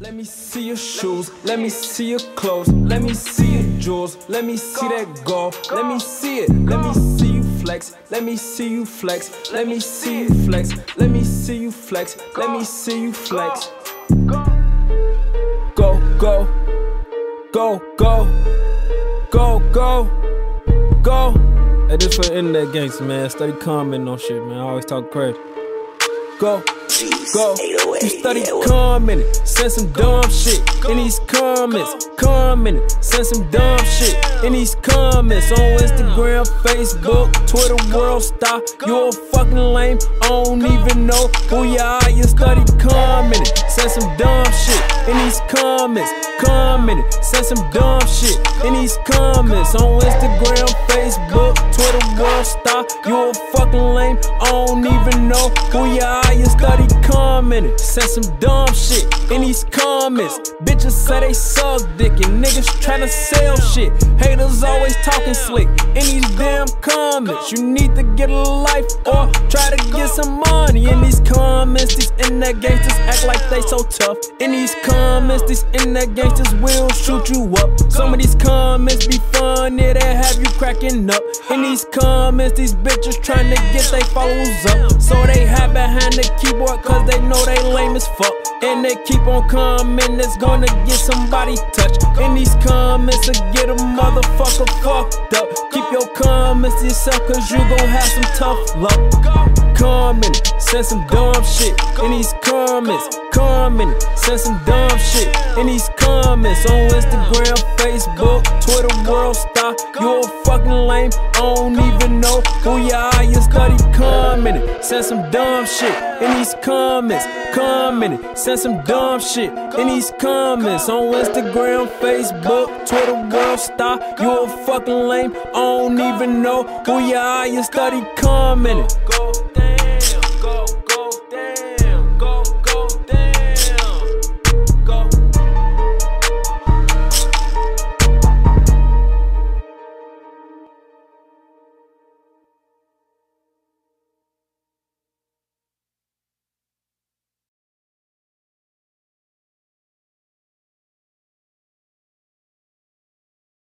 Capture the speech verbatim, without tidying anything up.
Let me see your shoes, let me see your clothes, let me see your jewels, let me see that gold, let me see it, let me see you flex, let me see you flex, let me see you flex, let me see you flex, let me see you flex. Go, go, go, go, go, go, go. At this for internet gangs, man, study comment on shit, man. I always talk crazy. Go. Go, you study commenting, send some dumb shit in these comments. Commenting, send some dumb shit in these comments. On Instagram, Facebook, Twitter, WorldStar. You a fucking lame, I don't even know who you are. You study commenting, send some dumb shit in these comments. Commenting, send some dumb shit in these comments. On Instagram, Facebook, Twitter, WorldStar. You a fucking lame, I don't even know who you are. You study commenting, said some dumb shit in these comments. Bitches say they suck dick and niggas tryna sell shit. Haters always talking slick in these damn comments. You need to get a life or try to get some money. In these comments, these internet gangsters act like they so tough. In these comments, these internet gangsters will shoot you up. Some of these comments be funny, they have you cracking up. In these comments, these bitches tryna get they followers up. So they hide behind the keyboard cause they know they lame as fuck. And they keep on coming, it's gonna get somebody touched. In these comments to get a motherfucker fucked up. Keep your comments to yourself cause you gon' have some tough luck. Comment, send some dumb shit in these comments. Comment, send some dumb shit in these comments. On Instagram, Facebook, Twitter, WorldStar. You a fucking lame, I don't even know who you are. You study commenting, send some dumb shit in these comments. Commenting, send some dumb shit in these comments. On Instagram, Facebook, Twitter, WorldStar. You a fucking lame, I don't even know who you are. You study commenting.